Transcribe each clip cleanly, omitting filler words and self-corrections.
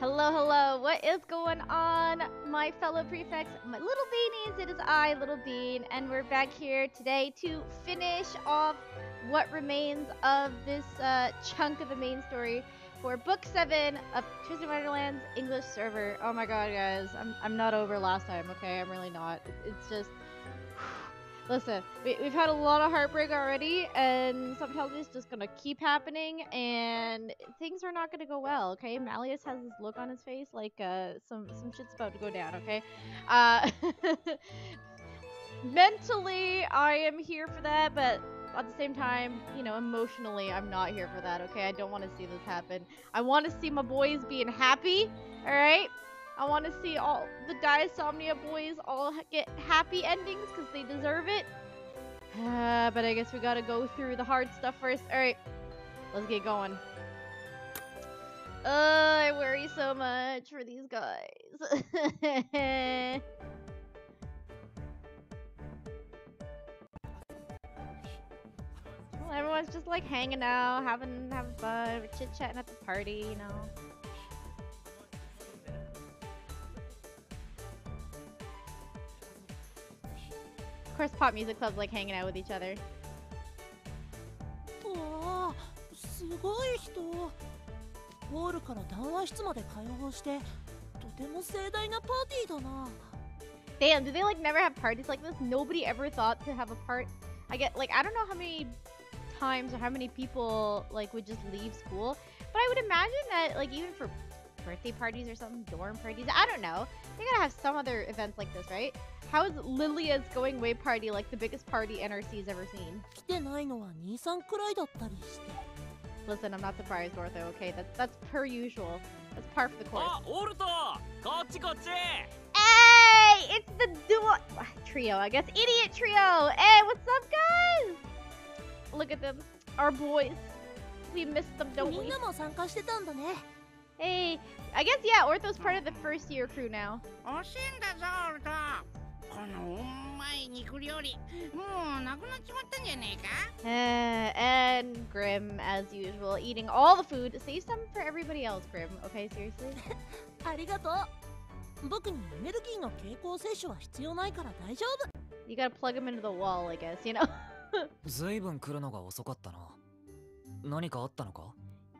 Hello, hello. What is going on, my fellow prefects, my little beanies? It is I, Little-Bean, and we're back here today to finish off what remains of this chunk of the main story for Book 7 of Twisted Wonderland's English server. Oh my god, guys. I'm not over last time, okay? I'm really not. It's just... Listen, we've had a lot of heartbreak already, and sometimes it's just gonna keep happening, and things are not gonna go well, okay? Malleus has this look on his face like some shit's about to go down, okay? Mentally, I am here for that, but at the same time, you know, emotionally, I'm not here for that, okay? I don't want to see this happen. I want to see my boys being happy, alright? I want to see all the Diasomnia boys all get happy endings because they deserve it. But I guess we gotta go through the hard stuff first. Alright, let's get going. I worry so much for these guys. Well, everyone's just like hanging out, having fun, chit-chatting at the party, you know. Of course, pop music clubs like hanging out with each other. Damn, do they like never have parties like this? Nobody ever thought to have a part. I get like, I don't know how many times or how many people like would just leave school, but I would imagine that like even for birthday parties or something, dorm parties, I don't know, they gotta have some other events like this, right? How is Lilia's going away party like the biggest party NRC's ever seen? Listen, I'm not surprised, Ortho, okay? That's per usual. That's par for the course. Ah, Ortho! Hey! It's the duo... Trio, I guess. Idiot trio! Hey, what's up, guys? Look at them. Our boys. We missed them, don't we? Hey, I guess, yeah, Ortho's part of the first year crew now. And Grim, as usual, eating all the food. Save some for everybody else, Grim. Okay, seriously? You gotta plug him into the wall, I guess, you know?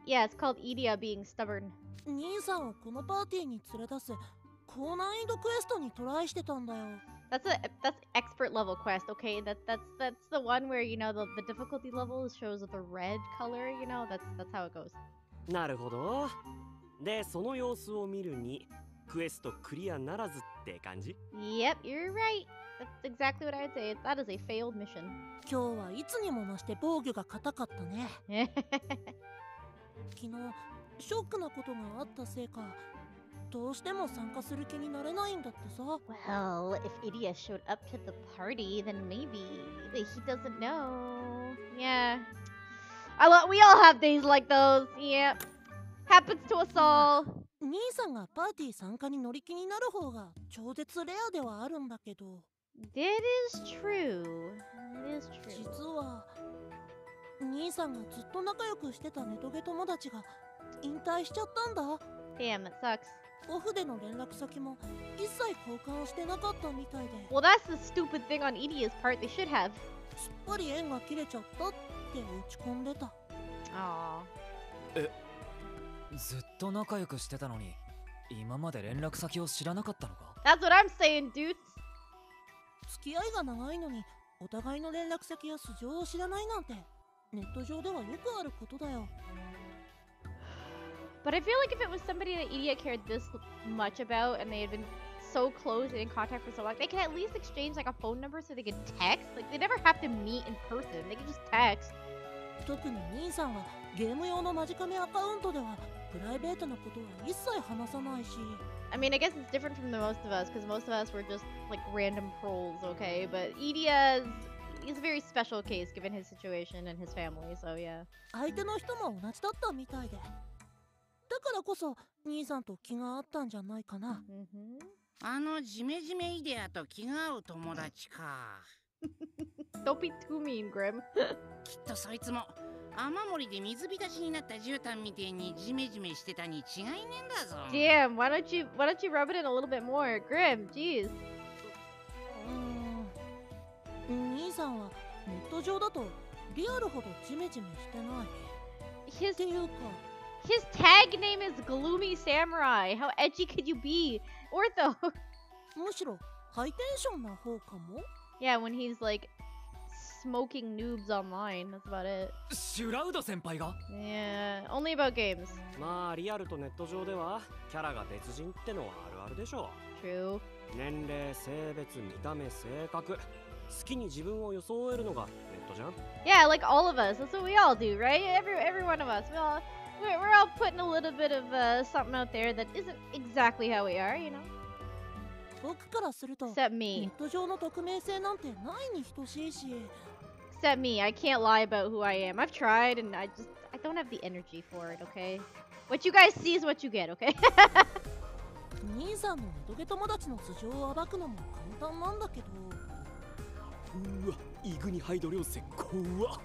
Yeah, it's called Idia being stubborn. That's expert level quest, okay? That's the one where, you know, the difficulty level shows the red color, you know? That's how it goes. Yep, you're right. That's exactly what I'd say. That is a failed mission. Well, if Idia showed up to the party, then maybe he doesn't know. Yeah. We all have days like those. Yeah. Happens to us all. That is true. That is true. Damn, it sucks. Well, that's the stupid thing on Idia's part. They should have. Aww. That's what I'm saying, dudes. But I feel like if it was somebody that Idia cared this much about and they had been so close and in contact for so long, they could at least exchange like a phone number so they could text. Like they never have to meet in person, they could just text. I mean, I guess it's different from the most of us because most of us were just like random trolls, okay? But Idia's is a very special case given his situation and his family, so yeah. Don't be too mean, Grim. Damn, why don't you rub it in a little bit more, Grim? Jeez. His tag name is Gloomy Samurai. How edgy could you be? Ortho. Yeah, when he's like smoking noobs online, that's about it. Yeah, only about games. True. Yeah, like all of us. That's what we all do, right? Every one of us. We're all putting a little bit of something out there that isn't exactly how we are, you know? Except me. Except me. I can't lie about who I am. I've tried and I don't have the energy for it, okay? What you guys see is what you get, okay?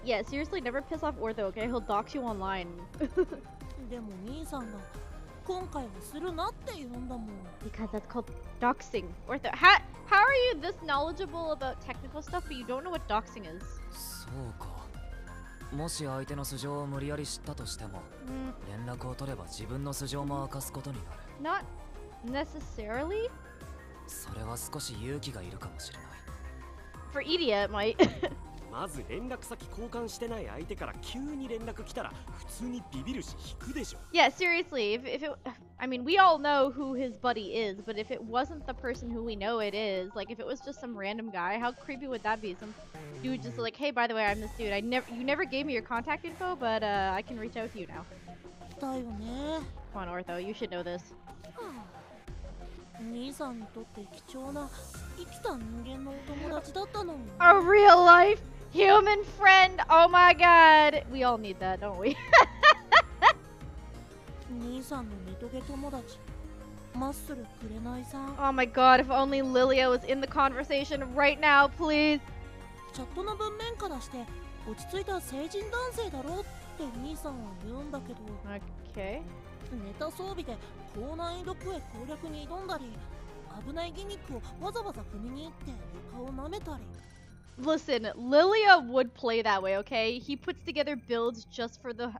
Yeah, seriously, never piss off Ortho, okay? He'll dox you online. Because that's called doxing. Ortho, how are you this knowledgeable about technical stuff, but you don't know what doxing is? Not necessarily? For Idia, it might. Yeah, seriously. If it, I mean, we all know who his buddy is, but if it wasn't the person who we know it is, like if it was just some random guy, how creepy would that be? Some dude just like, hey, by the way, I'm this dude. You never gave me your contact info, but I can reach out to you now. Come on, Ortho, you should know this. A real life human friend. Oh my god. We all need that, don't we? Oh my god, if only Lilia was in the conversation right now, please. Okay. Listen, Lilia would play that way, okay? He puts together builds just for the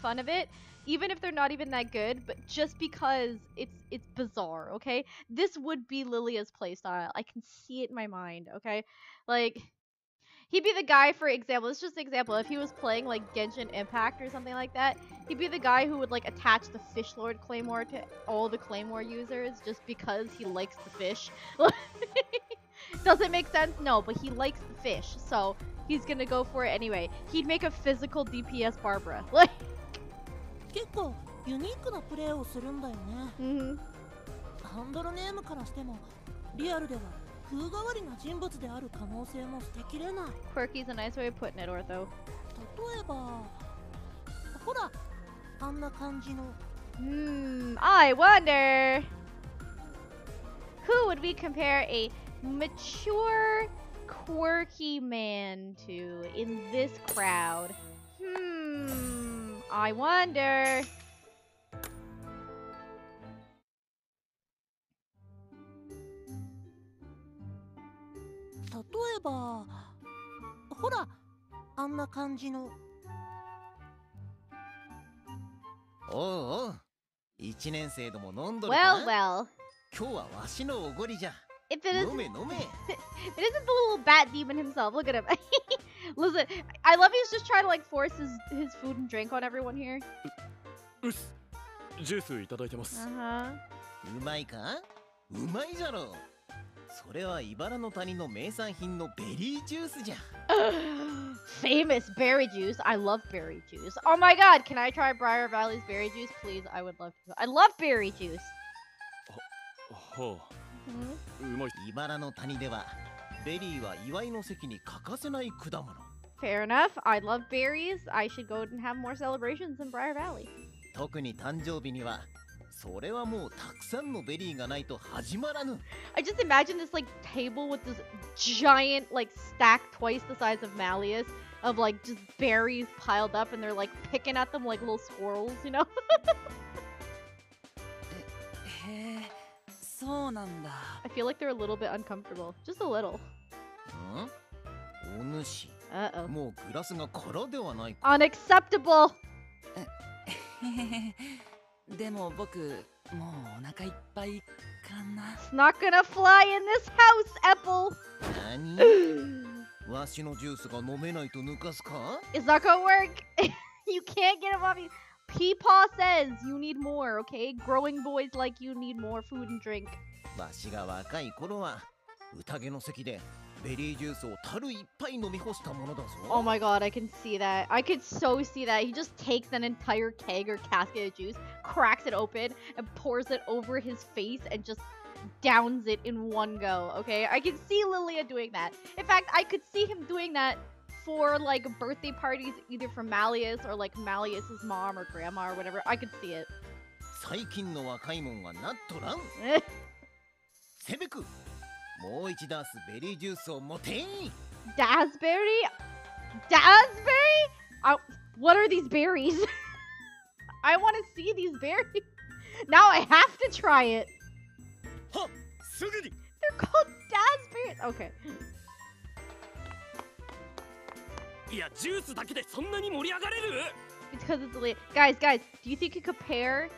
fun of it, even if they're not even that good, but just because it's bizarre, okay? This would be Lilia's playstyle. I can see it in my mind, okay? Like, he'd be the guy, for example, it's just an example, if he was playing like Genshin Impact or something like that, he'd be the guy who would like attach the Fish Lord Claymore to all the Claymore users just because he likes the fish. Does it make sense? No, but he likes the fish, so he's gonna go for it anyway. He'd make a physical DPS Barbara. Like... Mm-hmm. Quirky's a nice way of putting it, Ortho. Hmm, I wonder... Who would we compare a mature, quirky man to in this crowd? Hmm, I wonder... Well, well. If it isn't, it isn't the little bat demon himself. Look at him. Listen, I love he's just trying to like force his food and drink on everyone here. Uh-huh. Famous berry juice. I love berry juice. Oh my god, can I try Briar Valley's berry juice? Please, I would love to. I love berry juice. Mm-hmm. Fair enough. I love berries. I should go and have more celebrations in Briar Valley. I just imagine this like table with this giant like stack twice the size of Malleus of like just berries piled up and they're like picking at them like little squirrels, you know? I feel like they're a little bit uncomfortable. Just a little. Uh-oh. Unacceptable! It's not gonna fly in this house, Apple! It's not gonna work! You can't get him off me! Peepaw says you need more, okay? Growing boys like you need more food and drink. Oh my god, I can see that. I could so see that. He just takes an entire keg or casket of juice, cracks it open, and pours it over his face and just downs it in one go, okay? I can see Lilia doing that. In fact, I could see him doing that for like birthday parties, either for Malleus or like Malleus's mom or grandma or whatever. I could see it. Daz berry? Daz berry? What are these berries? I want to see these berries. Now I have to try it. They're called Daz berries. Okay. Because it's Lilia. Guys, do you think you could pair,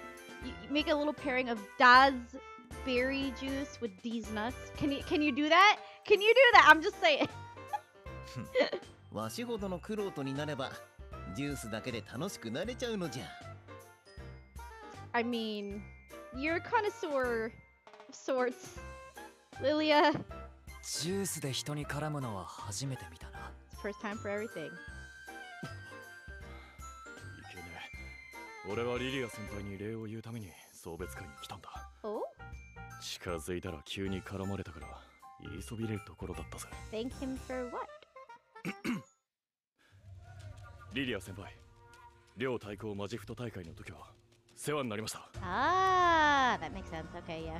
make a little pairing of Daz berry juice with these nuts? Can you do that? Can you do that? I'm just saying. I mean, you're a connoisseur of sorts, Lilia. First time for everything. Oh? Thank him for what? Ah, that makes sense. Okay, yeah.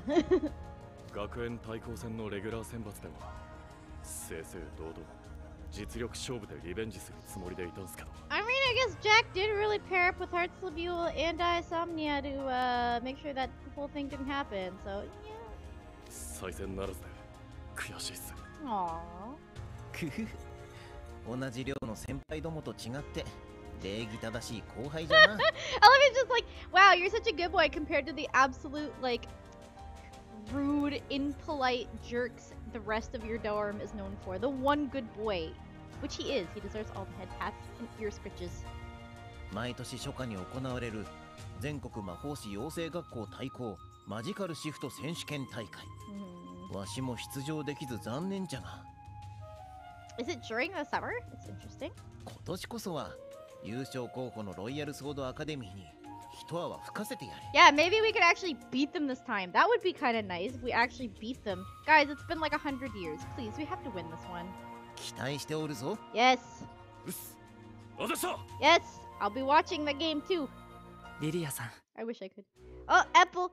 I mean, I guess Jack did really pair up with Heartslabyul and Diasomnia to make sure that the whole thing didn't happen, so yeah. Aww. Elephant's just like, wow, you're such a good boy compared to the absolute, like, rude, impolite jerks the rest of your dorm is known for. The one good boy. Which he is. He deserves all the head pats and ear scratches. Is it during the summer? It's interesting. Yeah, maybe we could actually beat them this time. That would be kind of nice if we actually beat them. Guys, it's been like 100 years. Please, we have to win this one. Yes. Yes, I'll be watching the game too. I wish I could. Oh, Apple.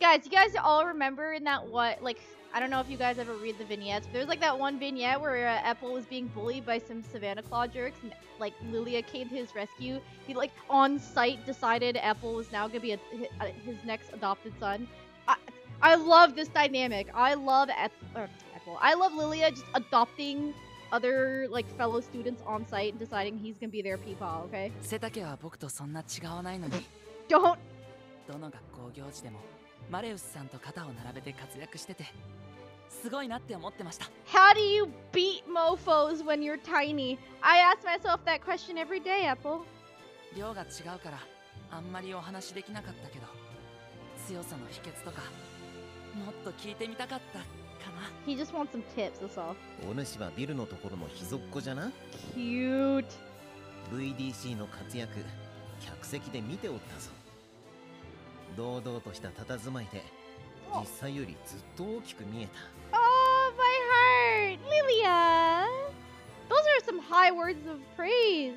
Guys, you guys all remember in that what, like, I don't know if you guys ever read the vignettes, but there's like that one vignette where Apple was being bullied by some Savannah Claw jerks, and like Lilia came to his rescue. He like on site decided Apple was now gonna be his next adopted son. I love this dynamic. I love Apple. I love Lilia just adopting other like fellow students on site and deciding he's gonna be their peepaw. Okay. Don't. How do you beat mofos when you're tiny? I ask myself that question every day, Apple. He just wants some tips, that's all. Cute. Oh. Oh, my heart! Lilia! Those are some high words of praise.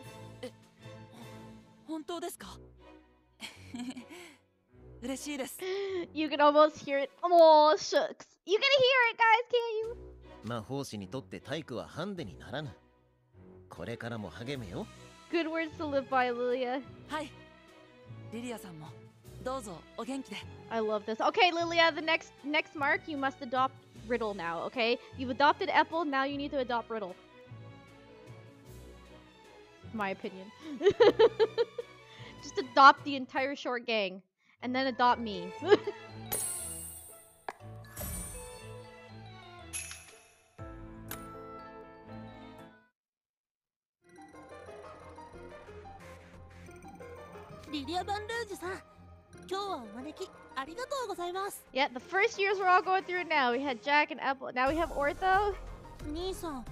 You can almost hear it. Oh, shucks. You can hear it, guys, can't you? Good words to live by, Lilia. Hi. I love this. Okay, Lilia, the next mark, you must adopt Riddle now, okay? You've adopted Apple, now you need to adopt Riddle. My opinion. Just adopt the entire short gang, and then adopt me. Yeah, the first years we're all going through now. We had Jack and Apple. Now we have Ortho. Ortho,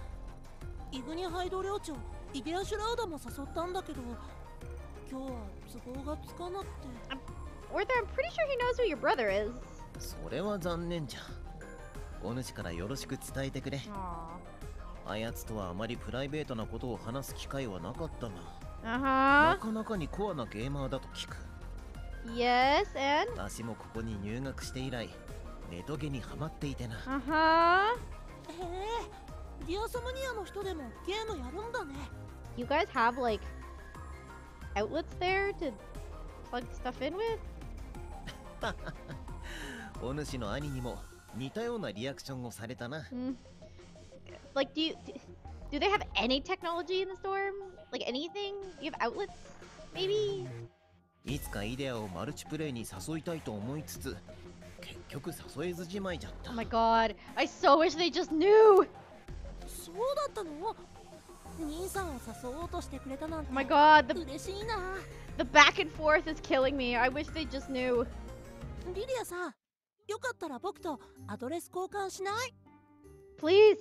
I'm pretty sure he knows who your brother is. Yes, and? You guys have, like, outlets there to plug stuff in with? Like, do they have any technology in the storm? Like, anything? You have outlets? Maybe? Oh my god, I so wish they just knew! Oh my god, the back and forth is killing me. I wish they just knew. Please!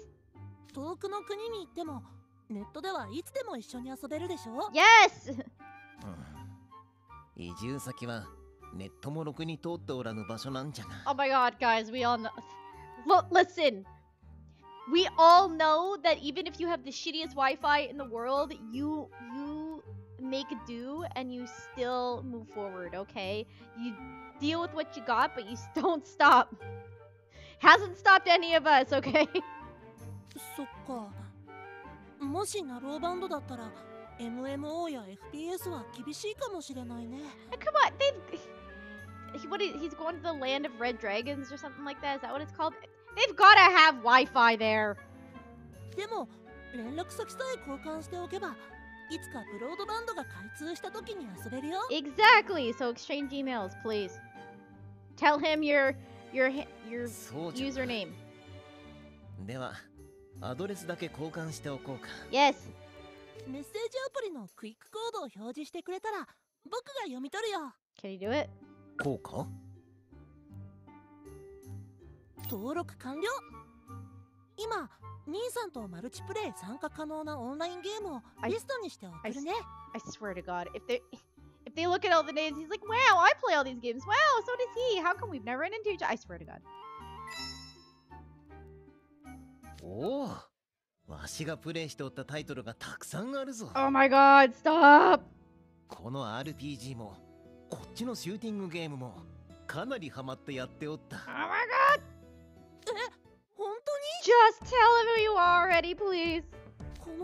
Yes! Oh my god, guys, we all know. Listen! We all know that even if you have the shittiest Wi-Fi in the world, you make do and you still move forward, okay? You deal with what you got, but you don't stop. Hasn't stopped any of us, okay? Come on, he's going to the land of red dragons or something like that? Is that what it's called? They've got to have Wi-Fi there. Exactly. So exchange emails, please. Tell him your username. Yes. Can you do it? I swear to God, if they look at all the names, he's like, wow, I play all these games. Wow, so does he. How come we've never run into each other? I swear to God. Oh. Oh my god, stop! Oh my god! Just tell him who you are already, please! As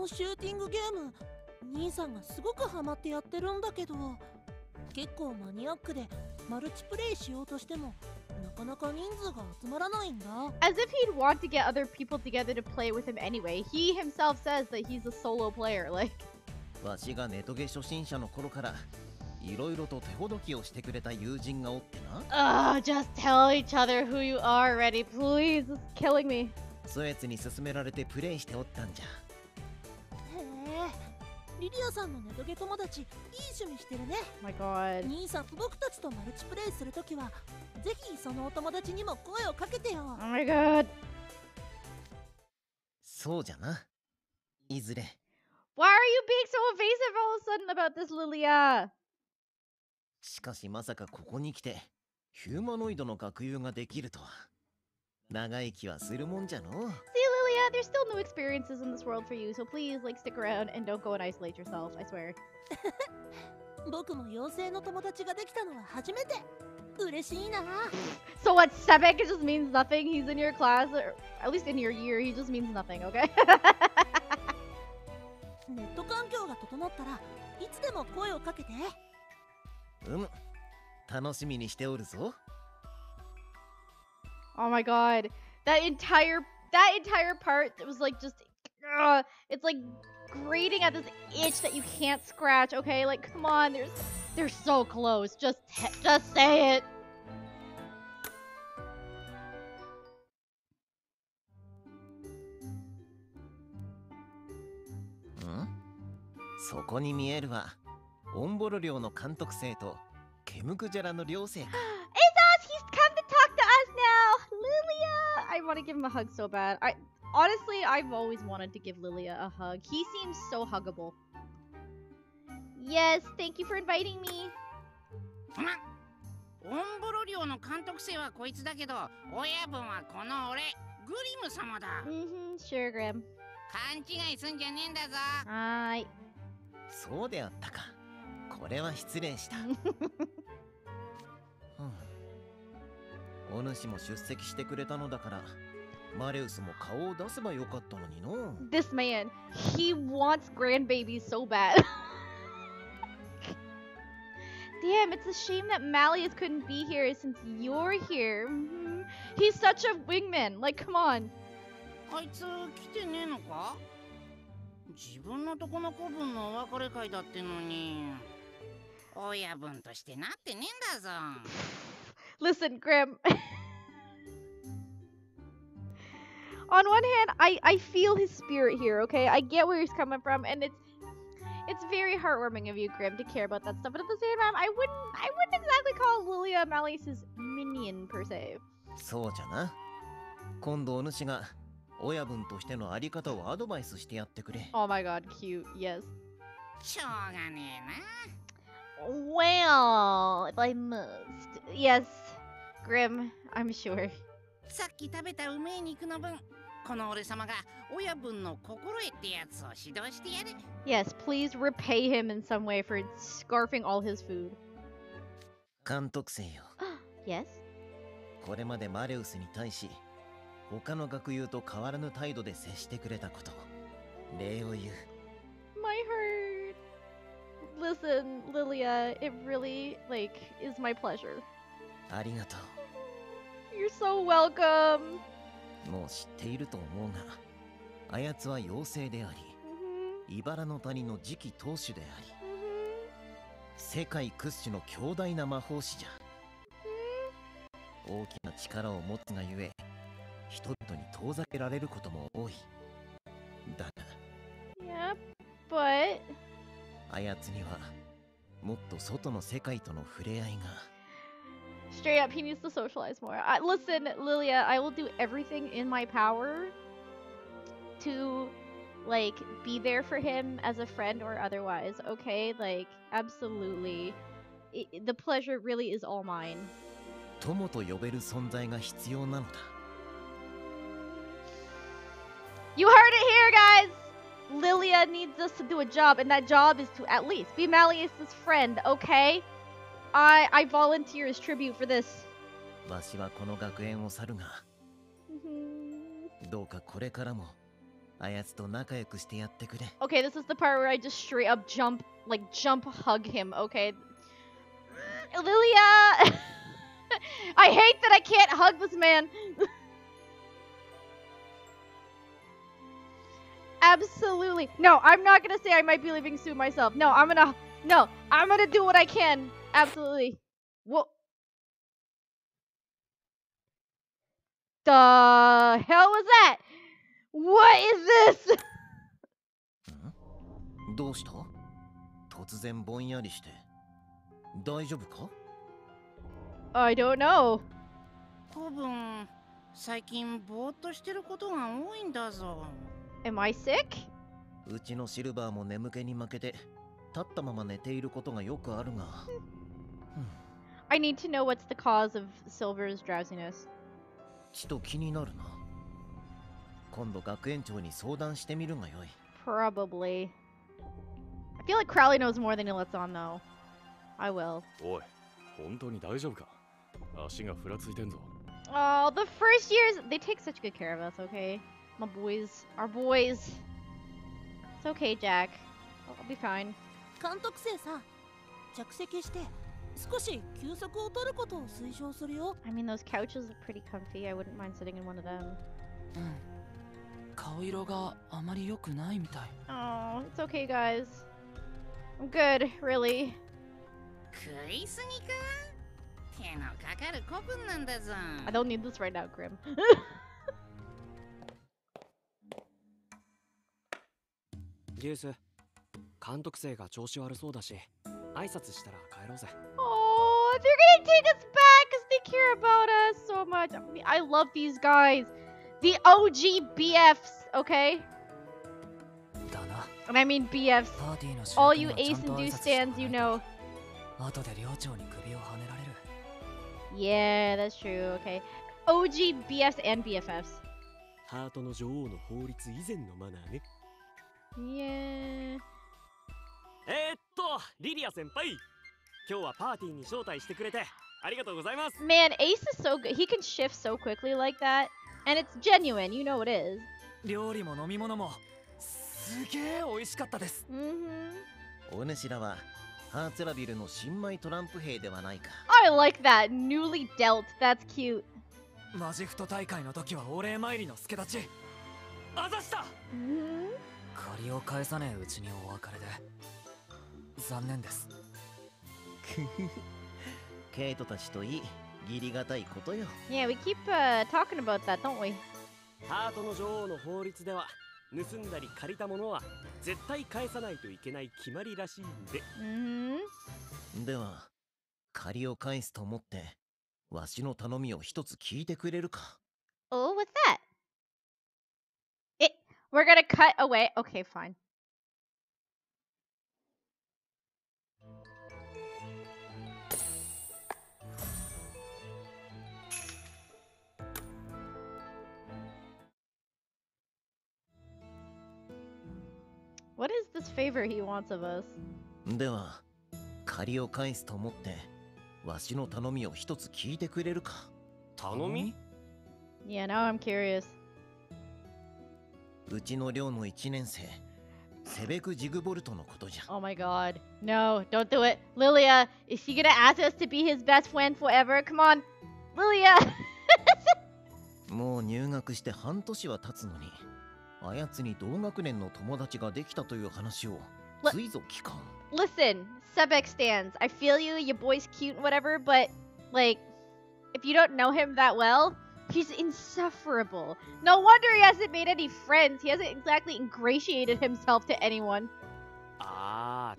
if he'd want to get other people together to play with him anyway. He himself says that he's a solo player, like... Ugh, just tell each other who you are already, please! It's killing me. My god. Oh my god. Why are you being so evasive all of a sudden about this, Lilia? See, Lilia, there's still new experiences in this world for you, so please, like, stick around and don't go and isolate yourself, I swear. So what, Sebek, it just means nothing? He's in your class, or at least in your year, he just means nothing, okay? ネット環境が整ったらいつでも声をかけて。うむ、楽しみにしておるぞ。 Oh my god, that entire part was like just, it's like grating at this itch that you can't scratch. Okay, like come on, they're so close. Just say it. Hmm? そこに見えるはオンボロ寮の監督生とケムクジャラの寮生か。I want to give him a hug so bad. Honestly, I've always wanted to give Lilia a hug. He seems so huggable. Yes, thank you for inviting me. Mm-hmm, sure, Grim. Hi. This man, he wants grandbabies so bad. Damn, it's a shame that Malleus couldn't be here since you're here. Mm-hmm. He's such a wingman, like come on. Listen, Grim. On one hand, I feel his spirit here, okay? I get where he's coming from, and it's very heartwarming of you, Grim, to care about that stuff. But at the same time, I wouldn't exactly call Lilia Malleus's minion per se. So, Jana. Oh my god, cute, yes. Well, if I must. Yes, Grim, I'm sure. Yes, please repay him in some way for scarfing all his food. Yes? My heart. Listen, Lilia, it really, like, is my pleasure. Arigato. You're so welcome. Yeah, but... Straight up, he needs to socialize more. Listen, Lilia, I will do everything in my power to, like, be there for him as a friend or otherwise, okay? Like, absolutely. The pleasure really is all mine. You heard it here, guys! Lilia needs us to do a job, and that job is to at least be Malleus's friend, okay? I volunteer as tribute for this. Okay, this is the part where I just straight up jump hug him, okay? Lilia! I hate that I can't hug this man! Absolutely. No, I'm not gonna say I might be leaving soon myself. No, I'm gonna do what I can. Absolutely. What the hell was that? What is this? I don't know. Am I sick? I need to know what's the cause of Silver's drowsiness. Probably. I feel like Crowley knows more than he lets on, though. I will. Oh, the first years, they take such good care of us, okay? My boys, our boys. It's okay, Jack. I'll be fine. I mean, those couches are pretty comfy. I wouldn't mind sitting in one of them. Oh, it's okay, guys. I'm good, really. I don't need this right now, Grim. Oh, they're gonna take us back because they care about us so much. I mean, I love these guys. The OG BFs, okay? And I mean BFs. All you Ace and Deuce stands, you know. Yeah, that's true, okay. OG BFs and BFFs. Yeah. Man, Ace is so good. He can shift so quickly like that. And it's genuine, you know it is. I like that. Newly dealt. That's cute. Yeah, we keep talking about that, don't we? Oh, what's that? We're gonna cut away. Okay, fine. What is this favor he wants of us? Yeah, now I'm curious. Oh my god. No, don't do it. Lilia, is she gonna ask us to be his best friend forever? Come on, Lilia! Listen, Sebek stands. I feel you, your boy's cute and whatever, but, like, if you don't know him that well, he's insufferable. No wonder he hasn't made any friends. He hasn't exactly ingratiated himself to anyone. Ah,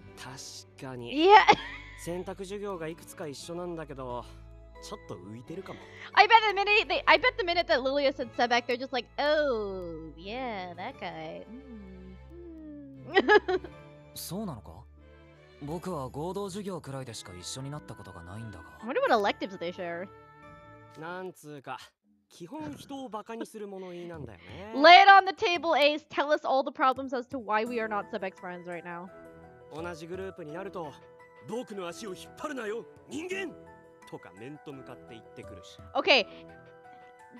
yeah. I bet the minute that Lilia said Sebek, they're just like, oh, yeah, that guy. I wonder what electives they share. Lay it on the table, Ace. Tell us all the problems as to why we are not Sebek's friends right now. Okay,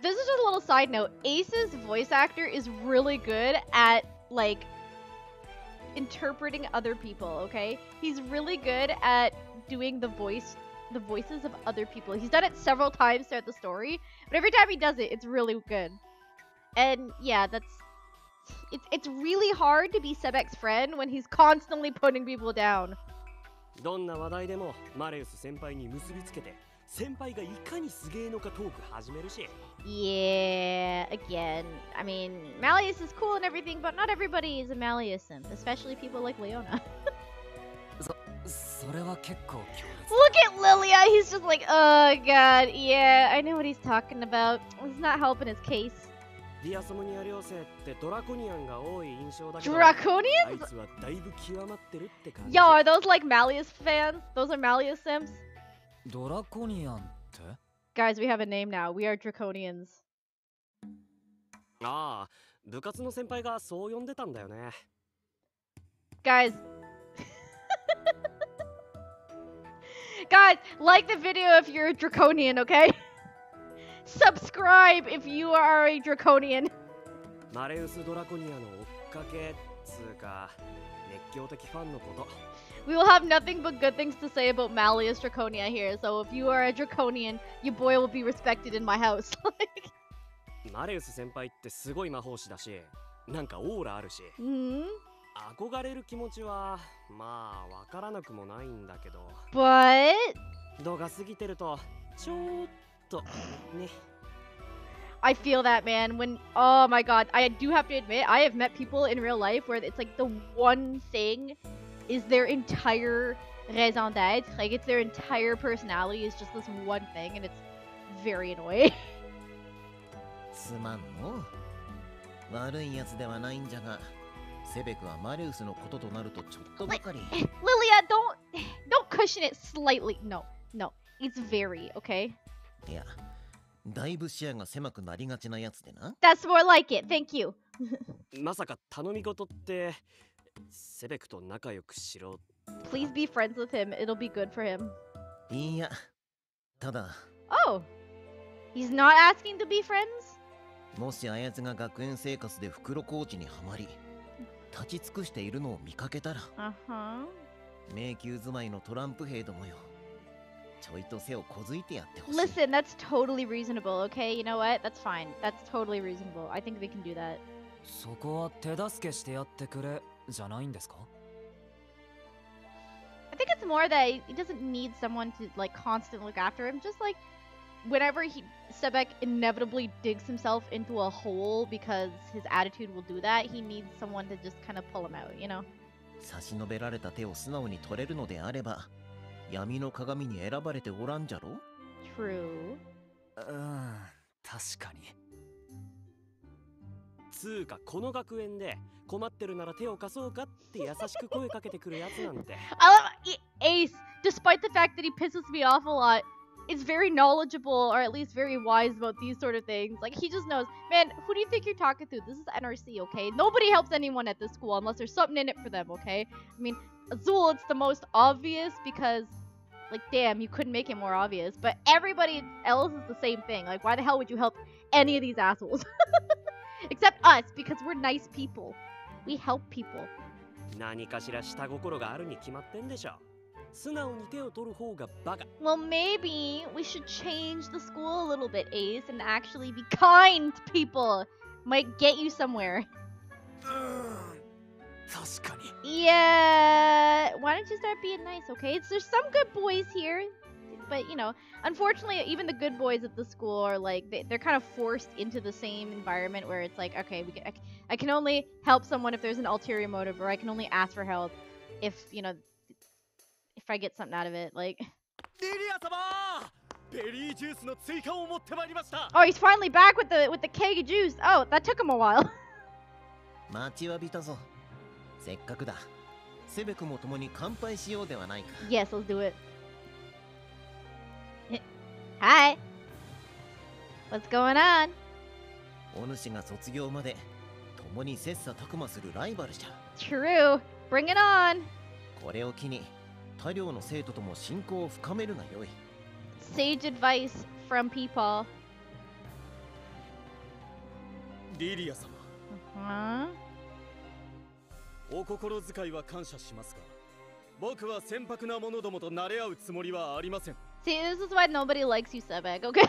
this is just a little side note. Ace's voice actor is really good at, like, interpreting other people, okay? He's really good at doing the voices of other people. He's done it several times throughout the story, but every time he does it, it's really good. And yeah, it's really hard to be Sebek's friend when he's constantly putting people down. Yeah, again, I mean, Malleus is cool and everything, but not everybody is a Malleus synth, especially people like Leona. Look at Lilia, he's just like, oh god, yeah, I know what he's talking about. It's not helping his case. Draconians? Yo, are those like Malleus fans? Those are Malleus Sims? Guys, we have a name now. We are Draconians. Guys. Guys, like the video if you're a Draconian, okay? Subscribe if you are a Draconian. We will have nothing but good things to say about Malleus Draconia here, so if you are a Draconian, your boy will be respected in my house. But I feel that, man. When, oh my god, I do have to admit, I have met people in real life where it's like the one thing is their entire raison d'être. Like, it's their entire personality is just this one thing, and it's very annoying. Like, Lilia, don't cushion it slightly. No, no. It's very, okay? Yeah. That's more like it. Thank you. Please be friends with him. It'll be good for him. Oh. He's not asking to be friends? Uh-huh. Listen, that's totally reasonable, okay? You know what? That's fine. That's totally reasonable. I think we can do that. I think it's more that he doesn't need someone to, like, constantly look after him. Just, like, whenever Sebek inevitably digs himself into a hole because his attitude will do that, he needs someone to just kind of pull him out, you know? True. I love Ace, despite the fact that he pisses me off a lot, is very knowledgeable, or at least very wise about these sort of things. Like, he just knows, man, who do you think you're talking to? This is NRC, okay? Nobody helps anyone at this school unless there's something in it for them, okay? I mean, Azul, it's the most obvious because, like, damn, you couldn't make it more obvious. But everybody else is the same thing. Like, why the hell would you help any of these assholes? Except us, because we're nice people. We help people. Well, maybe we should change the school a little bit, Ace, and actually be kind to people. Might get you somewhere. Yeah, why don't you start being nice, okay? There's some good boys here, but, you know, unfortunately, even the good boys at the school are, like, they're kind of forced into the same environment where it's like, okay, I can only help someone if there's an ulterior motive, or I can only ask for help if, you know, if I get something out of it, like. Oh, he's finally back with the keg of juice. Oh, that took him a while. Yes, let's do it. Hi. What's going on? True. Bring it on. Sage advice from people. Uh-huh. See, this is why nobody likes you, Sebek, okay?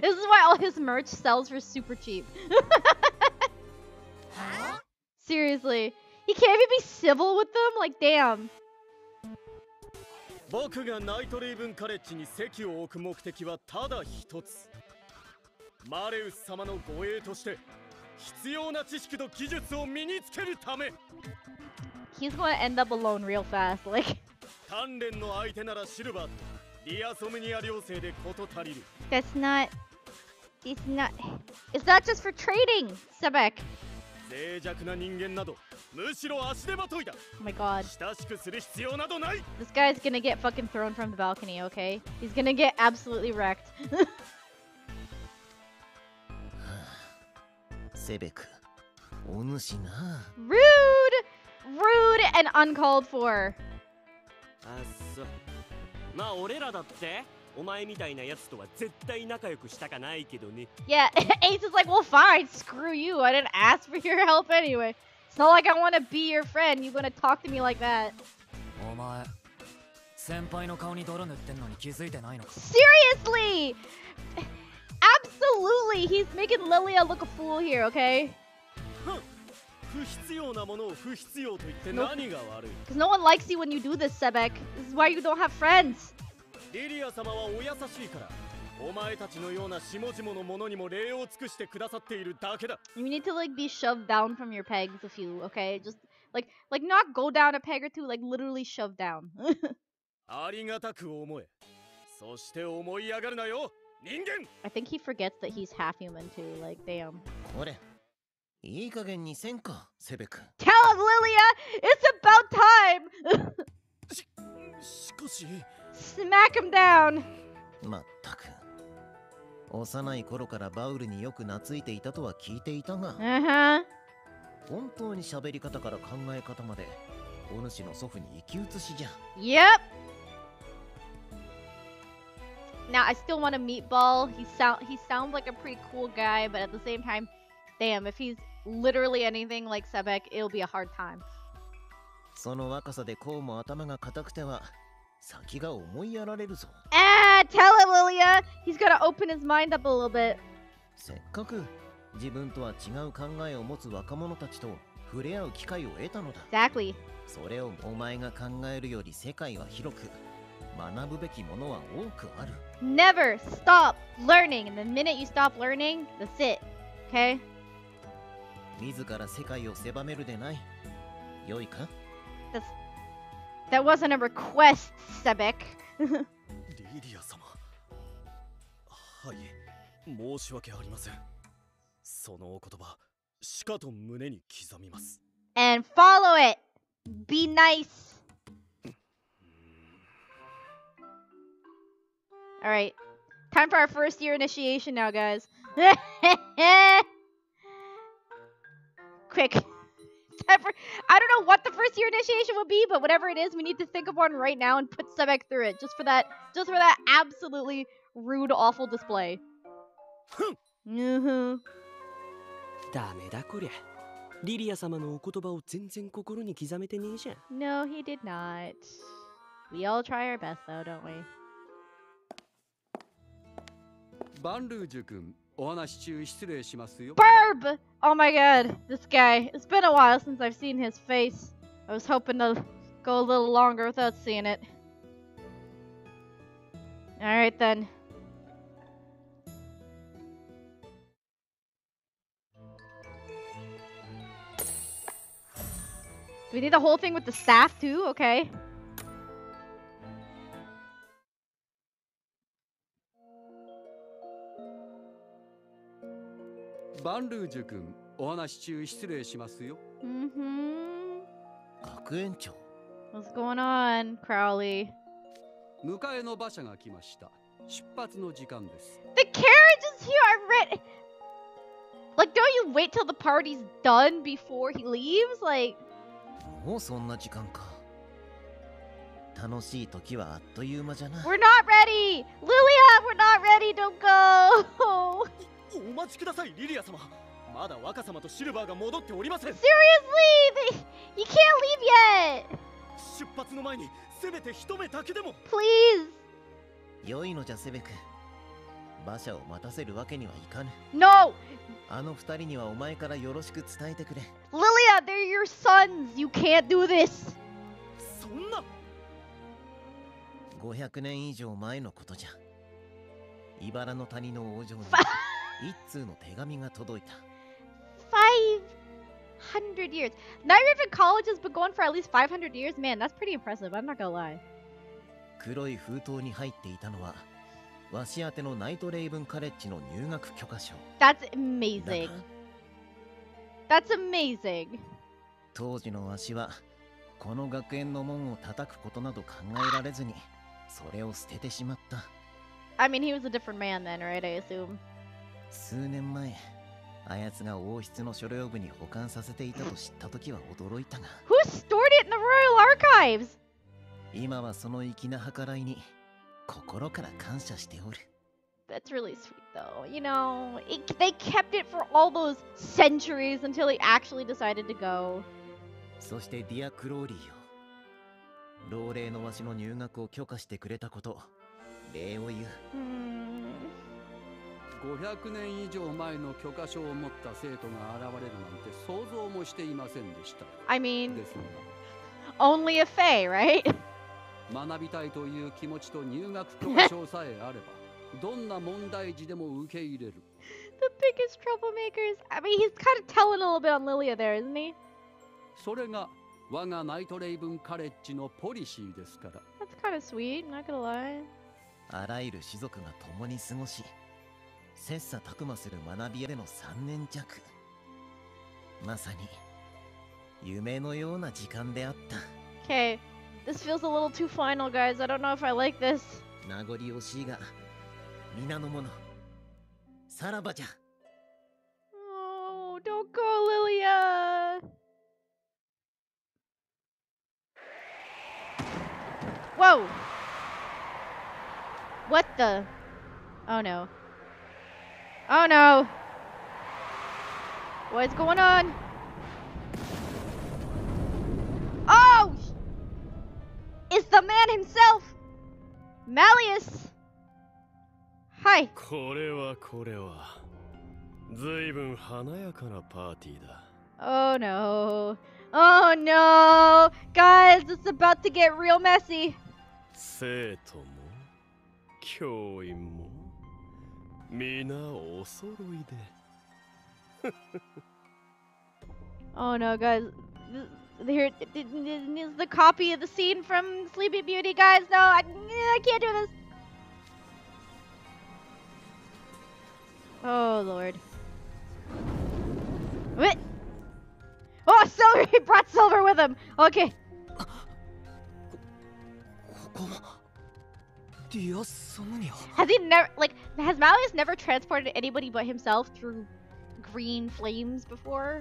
This is why all his merch sells for super cheap. Huh? Seriously. He can't even be civil with them? Like, damn. He's gonna end up alone real fast, like. That's not. It's not. It's not just for trading, Sebek. Oh my god. This guy's gonna get fucking thrown from the balcony, okay? He's gonna get absolutely wrecked. Rude! Rude and uncalled for. Yeah, Ace is like, well, fine, screw you. I didn't ask for your help anyway. It's not like I want to be your friend. You're going to talk to me like that. Seriously! Absolutely! He's making Lilia look a fool here, okay? Because no one likes you when you do this, Sebek. This is why you don't have friends. You need to like be shoved down from your pegs if you, okay? Just like not go down a peg or two, like literally shove down. I think he forgets that he's half human too, like damn. Tell him, Lilia! It's about time! Smack him down! Uh-huh. Yep! Now, I still want to meet Ball. He sounds like a pretty cool guy, but at the same time, damn, if he's literally anything like Sebek, it'll be a hard time. Ah, tell him, Lilia! He's gonna open his mind up a little bit. Exactly. Never stop learning, and the minute you stop learning, that's it. Okay? That wasn't a request, Sebek. And follow it. Be nice. All right. Time for our first year initiation now, guys. Quick. I don't know what the first year initiation will be, but whatever it is, we need to think of one right now and put Sebek through it, just for that absolutely rude, awful display. Mm-hmm. No, he did not. We all try our best, though, don't we? Burb! Oh my god, this guy. It's been a while since I've seen his face. I was hoping to go a little longer without seeing it. Alright then. Do we need the whole thing with the staff too? Okay. Mm-hmm. What's going on, Crowley? The carriage is here! Like, don't you wait till the party's done before he leaves? Like... We're not ready! Lilia, we're not ready! Don't go! Seriously! You can't leave yet! Please! No! Lilia, they're your sons! You can't do this! 500 years. Night Riven College has been going for at least 500 years. Man, that's pretty impressive. I'm not gonna lie. That's amazing. That's amazing. I mean, he was a different man then, right? I assume. Who stored it in the Royal Archives? That's really sweet, though. You know, they kept it for all those centuries until he actually decided to go. I mean, only a Fae, right? The biggest troublemakers. I mean, he's kind of telling a little bit on Lilia there, isn't he? That's kind of sweet, not gonna lie. Okay, this feels a little too final, guys. I don't know if I like this. Oh, don't go, Lilia! Whoa! What the? Oh no. Oh no! What's going on? Oh! It's the man himself! Malleus! Hi. Oh no. Oh no. Guys, it's about to get real messy. Oh no, guys. Here is the copy of the scene from Sleeping Beauty, guys. No, I can't do this. Oh lord. What? Oh, Silver! He brought Silver with him! Okay. Has he never, like, has Malleus never transported anybody but himself through green flames before?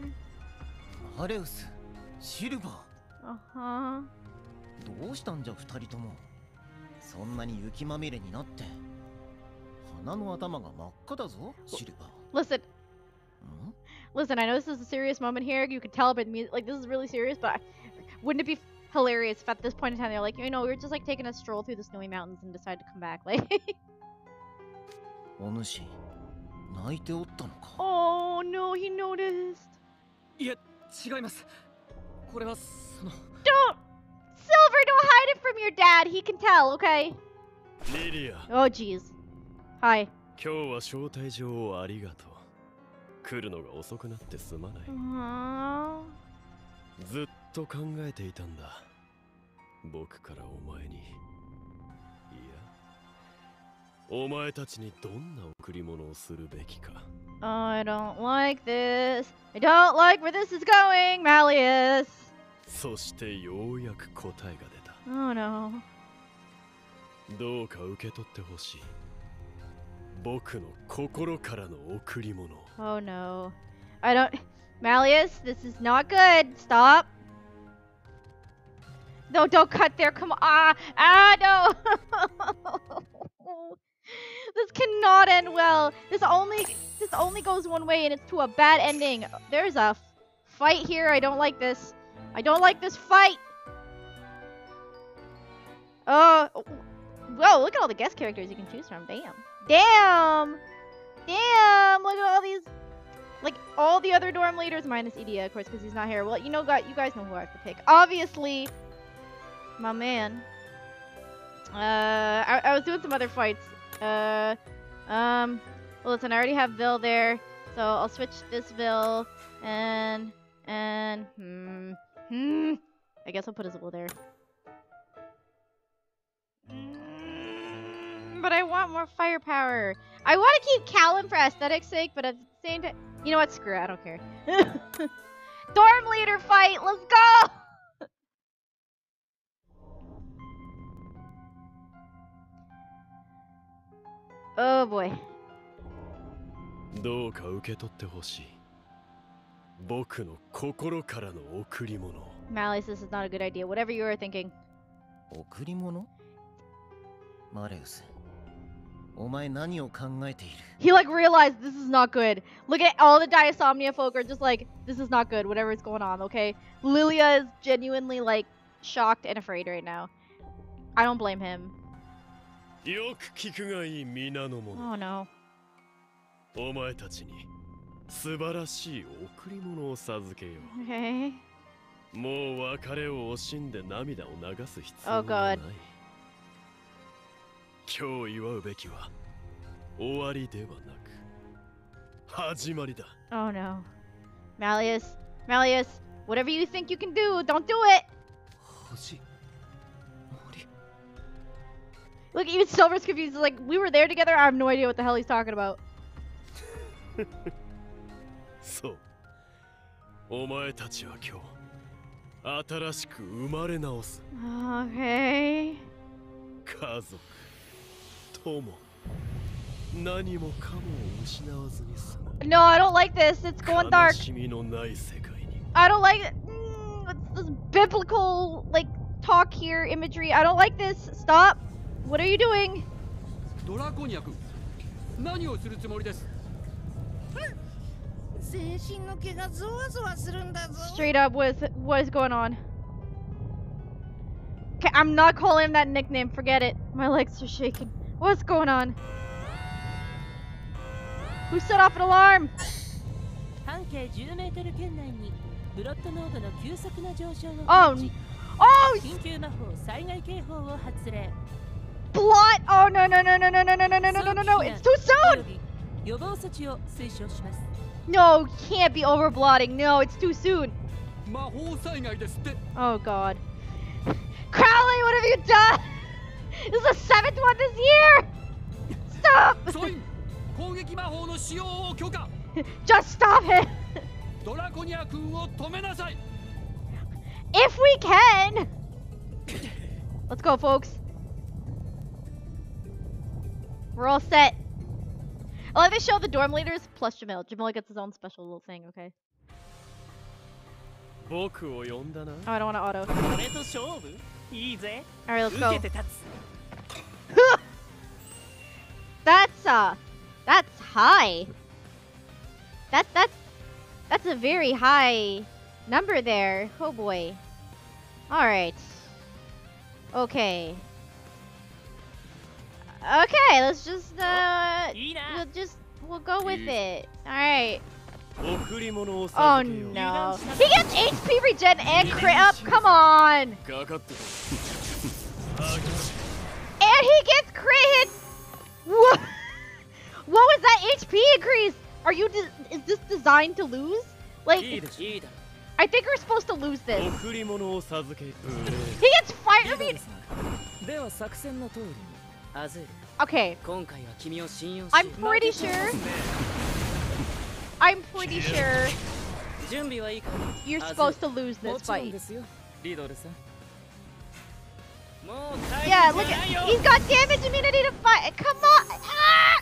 Malleus, Silver. Uh-huh. Listen. Listen, I know this is a serious moment here. You could tell by the music, like, this is really serious, but wouldn't it be hilarious if at this point in time they're like, you know, we were just like taking a stroll through the snowy mountains and decided to come back? Like. Oh no, he noticed. Don't! Silver, don't hide it from your dad. He can tell, okay? Oh, jeez. Hi. I don't like this. I don't like where this is going, Malleus. Oh no. Oh no. I don't. Malleus, this is not good. Stop. No, don't cut there. Come on. No. This cannot end well. This only goes one way, and it's to a bad ending. There's a fight here. I don't like this. I don't like this fight. Whoa, look at all the guest characters you can choose from. Damn. Damn! Damn! Look at all these, like, all the other dorm leaders, minus Idia, of course, because he's not here. Well, you know, you guys know who I have to pick. Obviously, my man. I was doing some other fights. Well, listen, I already have Vil there, so I'll switch this Vil, and, I guess I'll put Azul there. But I want more firepower. I want to keep Callum for aesthetic's sake, but at the same time, you know what? Screw it. I don't care. Dorm leader fight. Let's go. Oh boy. Malleus, this is not a good idea. Whatever you were thinking. Malleus. He like realized this is not good. Look at all the Diasomnia folk are just like, this is not good, whatever is going on, okay? Lilia is genuinely like shocked and afraid right now. I don't blame him. Oh no. Okay. Oh god. Oh no. Malleus. Malleus. Whatever you think you can do, don't do it! Look, even Silver's confused. He's like, we were there together? I have no idea what the hell he's talking about. So. Okay. No, I don't like this. It's going dark. I don't like it. It's this biblical, like, talk here, imagery. I don't like this. Stop. What are you doing? Straight up with what is going on. Okay, I'm not calling him that nickname. Forget it. My legs are shaking. What's going on? Who set off an alarm? Oh. Oh! BLOT! Oh no no no no no no no no no no no no no! It's too soon! No, can't be over blotting. No, it's too soon. Oh god. Crowley, what have you done? This is the 7th one this year! Stop! Just stop it! If we can! Let's go, folks. We're all set. I love they show the dorm leaders plus Jamil. Jamil gets his own special little thing, okay? Oh, I don't want to auto. Alright, let's go. That's high. That's a very high number there. Oh boy. Alright. Okay. Okay, let's just we'll go with it. Alright. Oh no. He gets HP regen and crit up. Come on. And he gets crit hit. What? What was that HP increase? Are you is this designed to lose? Like I think we're supposed to lose this. He gets fired. I mean, okay. I'm pretty sure you're supposed to lose this fight. Yeah, look at, he's got damage immunity to fight. Come on. Ah!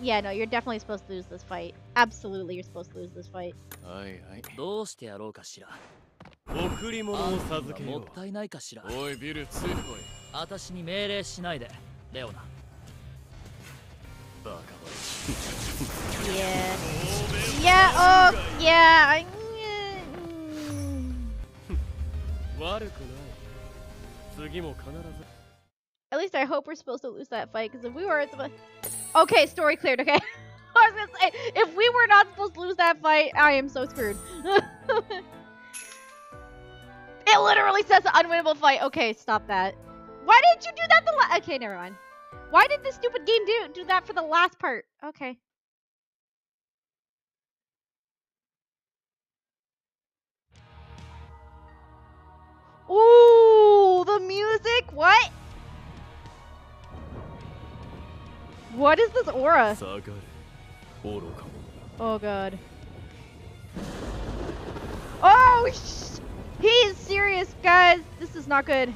Yeah, no, you're definitely supposed to lose this fight. Absolutely, you're supposed to lose this fight. Leona. Yeah. Yeah, oh, yeah. At least I hope we're supposed to lose that fight, because if we were... Okay, story cleared, okay. I was gonna say, if we were not supposed to lose that fight, I am so screwed. It literally says unwinnable fight. Okay, stop that. Why didn't you do that the last... Okay, never mind. Why did this stupid game do that for the last part? Okay. Ooh, the music. What? What is this aura? Oh god. Oh, he is serious, guys. This is not good.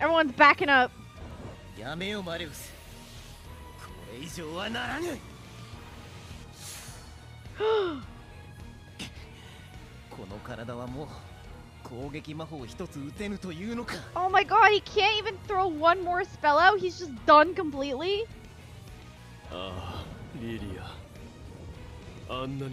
Everyone's backing up. Oh my god, he can't even throw one more spell out? He's just done completely? Ah, Lilia. Oh no.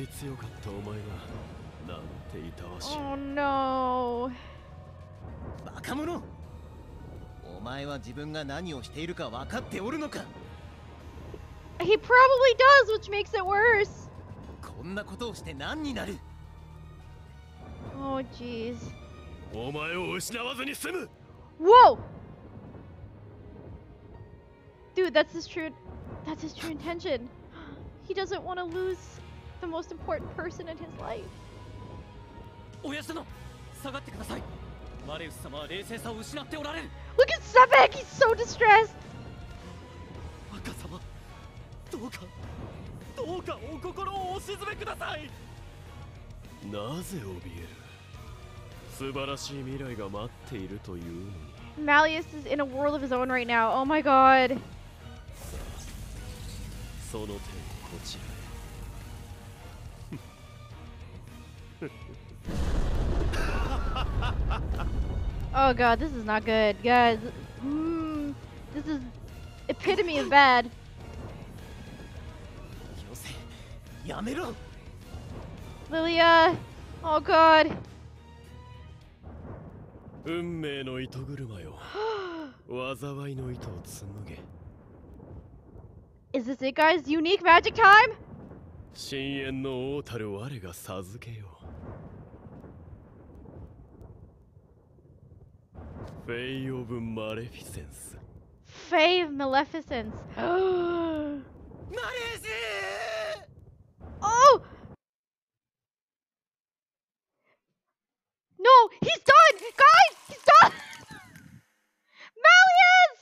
He probably does, which makes it worse. Oh jeez. Whoa! Dude, that's his true intention. He doesn't want to lose the most important person in his life. Look at Sebek, he's so distressed. Malleus is in a world of his own right now. Oh my god. Oh god, this is not good, guys. This is epitome of bad. Lilia! Oh god! Is this it, guys? Unique magic time? Fae of Maleficence. Fae of Maleficence. Oh! No! He's done! Guys! He's done! Malleus!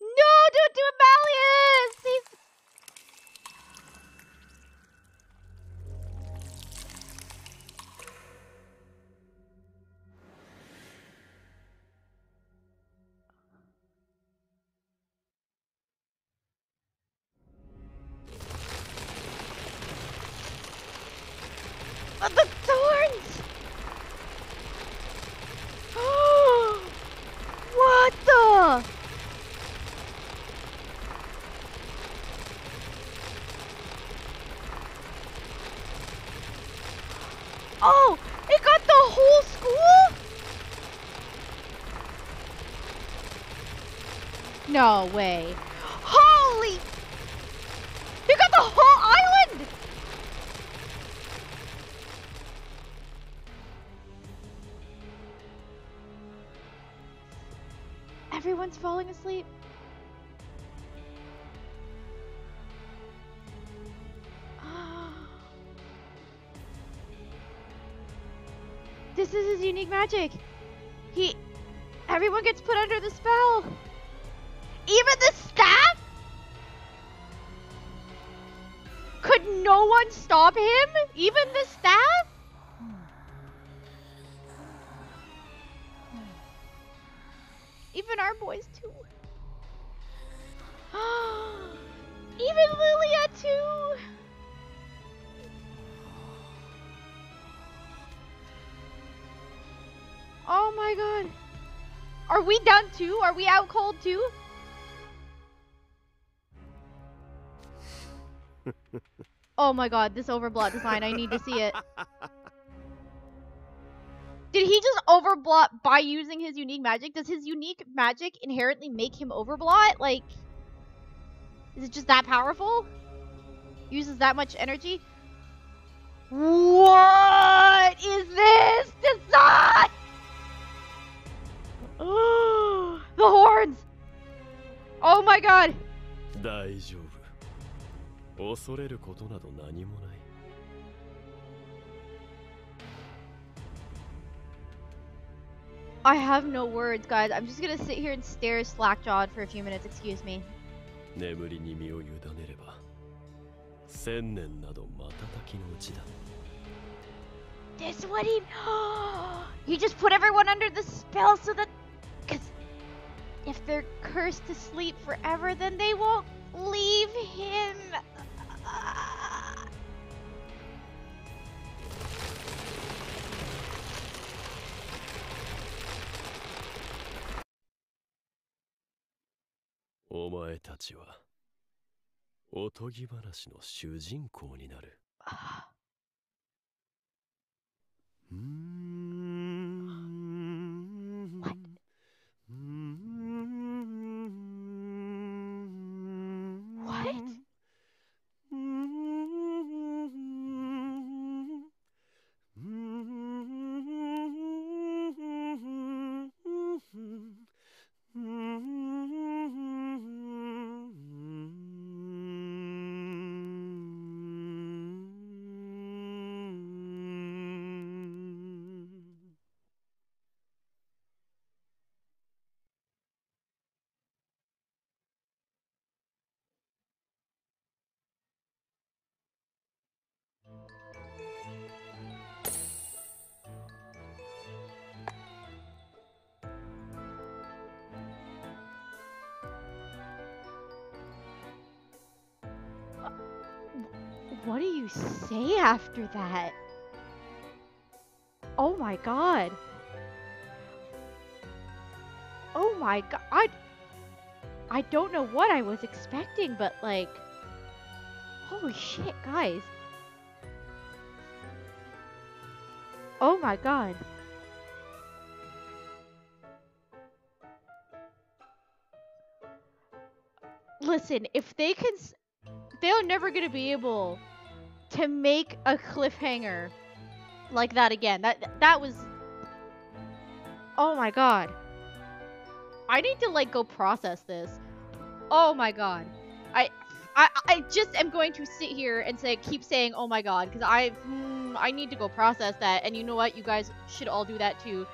No! Don't do it, Malleus! The thorns! What the? Oh, it got the whole school? No way. Holy! It got the whole island! Everyone's falling asleep. This is his unique magic. Everyone gets put under the spell. Even the staff? Could no one stop him? Even the staff? Even our boys too. Even Lilia too. Oh my god. Are we done too? Are we out cold too? Oh my god, this overblot design, I need to see it. Did he just overblot by using his unique magic? Does his unique magic inherently make him overblot? Like, is it just that powerful? Uses that much energy? What is this design? Oh, the horns! Oh my god! I have no words, guys. I'm just gonna sit here and stare slack-jawed for a few minutes, excuse me. This what he... He just put everyone under the spell so that... Because if they're cursed to sleep forever, then they won't leave him. What do you say after that? Oh my god. Oh my god. I don't know what I was expecting, but like... Holy shit, guys. Oh my god. Listen, if they can... They're never gonna be able... to make a cliffhanger like that again. That was... Oh my god. I need to like go process this. Oh my god. I just am going to sit here and say keep saying oh my god because I need to go process that, and you know what, you guys should all do that too.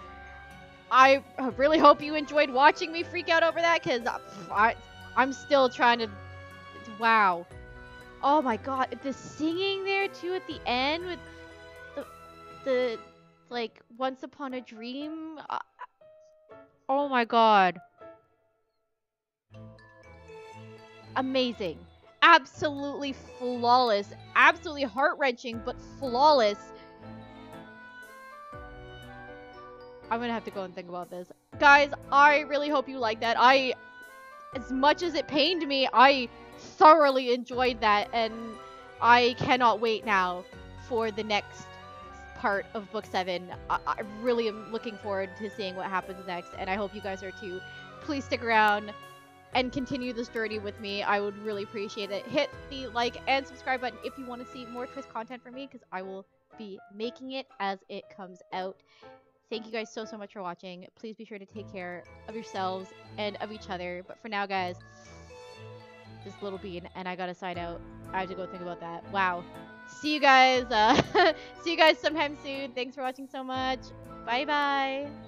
I really hope you enjoyed watching me freak out over that because I'm still trying to... Wow. Oh my god, the singing there too at the end with the like, Once Upon a Dream. Oh my god. Amazing. Absolutely flawless. Absolutely heart-wrenching, but flawless. I'm gonna have to go and think about this. Guys, I really hope you like that. As much as it pained me, I thoroughly enjoyed that, and I cannot wait now for the next part of book 7. I really am looking forward to seeing what happens next, and I hope you guys are too. Please stick around and continue this journey with me. I would really appreciate it. Hit the like and subscribe button if you want to see more Twist content from me, because I will be making it as it comes out. Thank you guys so much for watching. Please be sure to take care of yourselves and of each other, but for now guys, this Little-Bean, and I gotta sign out. I have to go think about that. Wow. See you guys. See you guys sometime soon. Thanks for watching so much. Bye bye.